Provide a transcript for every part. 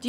Do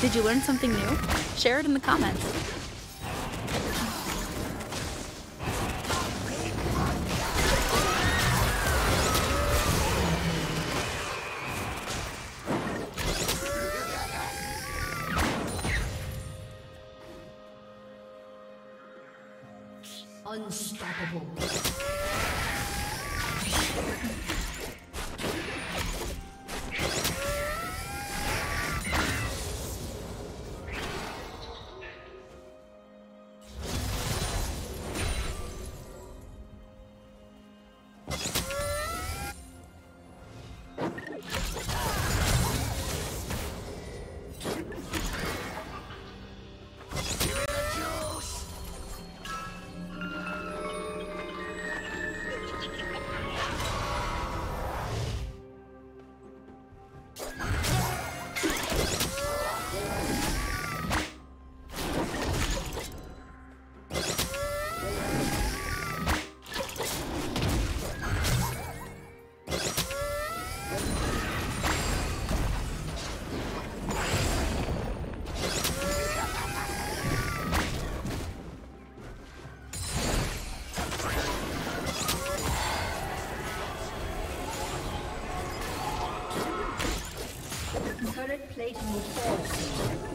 Did you learn something new? Share it in the comments. Unstoppable. Plate will fall.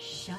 Shut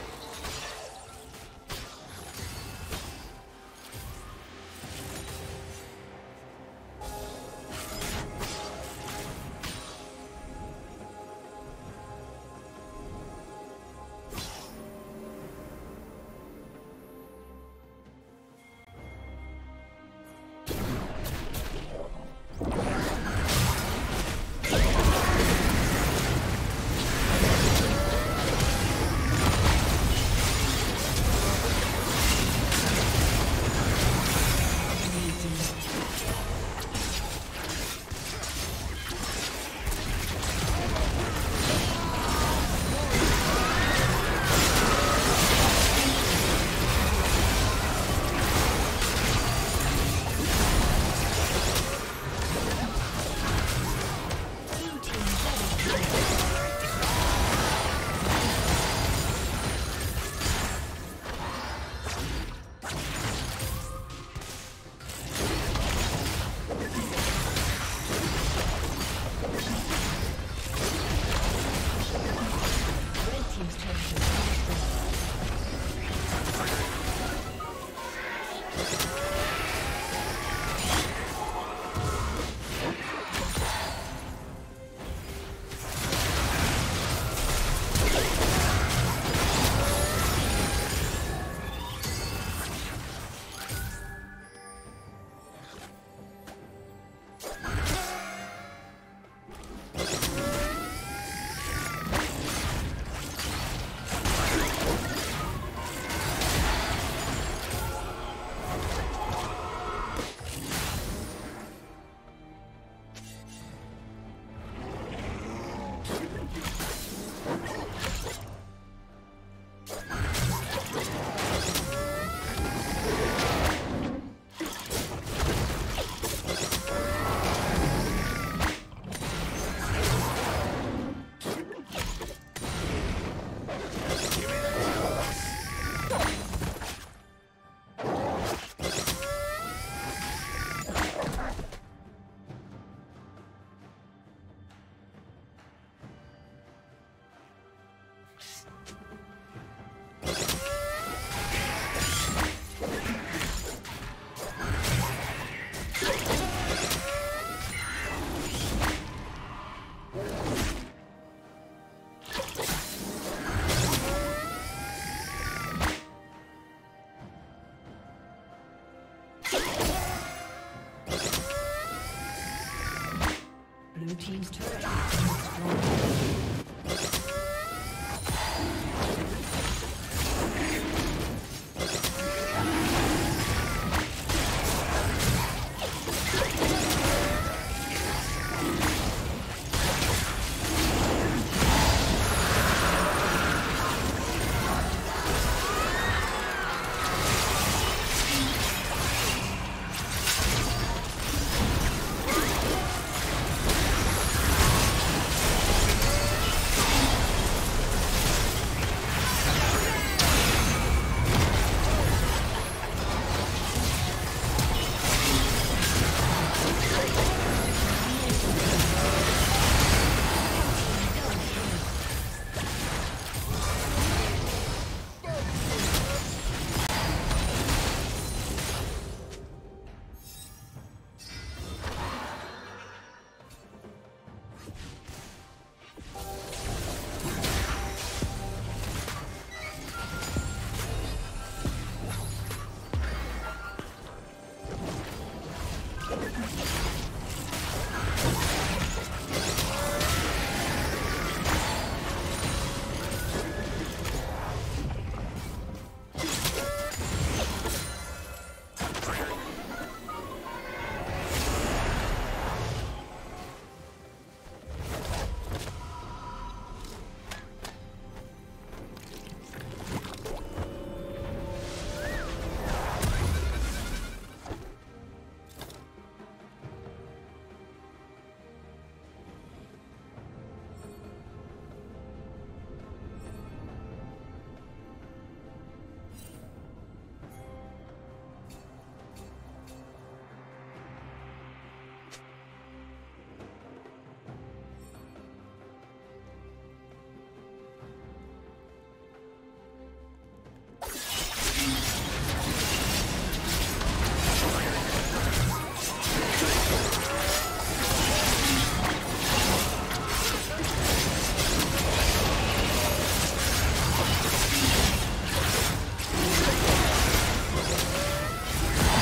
team's turret has been destroyed.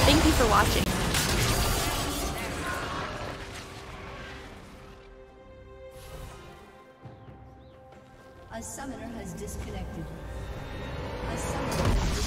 Thank you for watching. A summoner has disconnected. A summoner has disconnected.